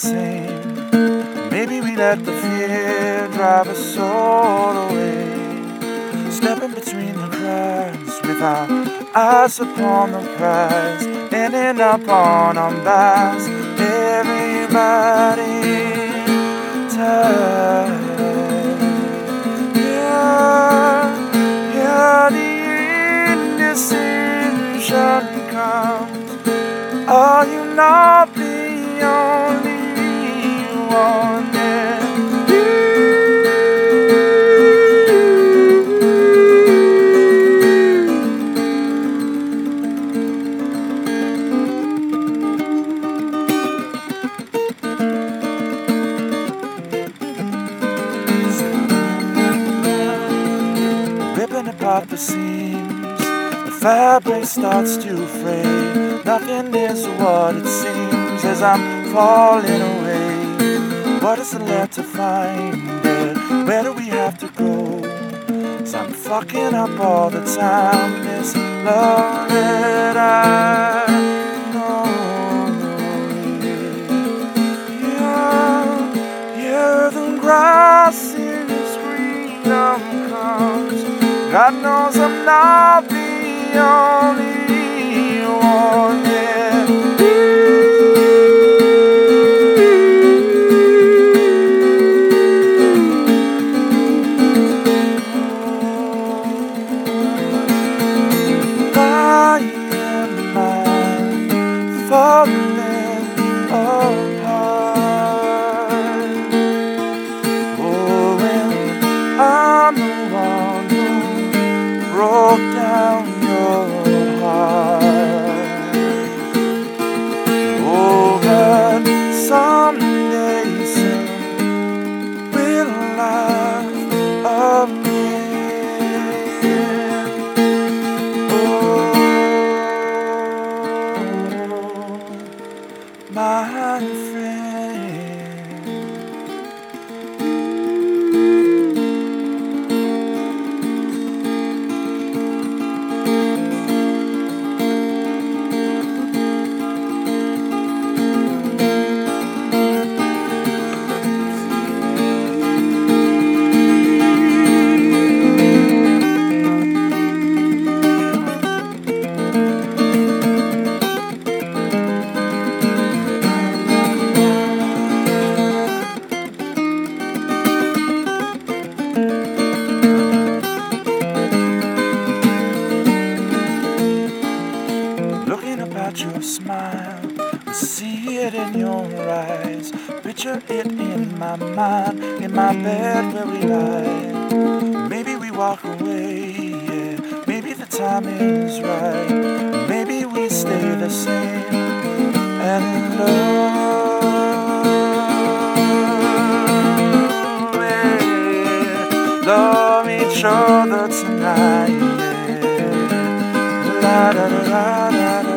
same. Maybe we let the fear drive us all away. Stepping between the cracks with our eyes upon the prize, ending up on our backs. Everybody tired. Comes. Are you not the only one? And you ripping apart the seams, fabric starts to fray. Nothing is what it seems as I'm falling away. What is there left to find it? Where do we have to go? 'Cause I'm fucking up all the time. This love that I know. Yeah, the grass is freedom comes. God knows I'm not the only one, yeah. Why am I falling apart? Oh, when I'm the one who broke down your heart. Oh God, someday soon we'll laugh again. Oh, my friend. Your smile, I see it in your eyes. Picture it in my mind, in my bed where we lie. Maybe we walk away, yeah. Maybe the time is right. Maybe we stay the same and in love, yeah. Love each other tonight, yeah. La da da da da da.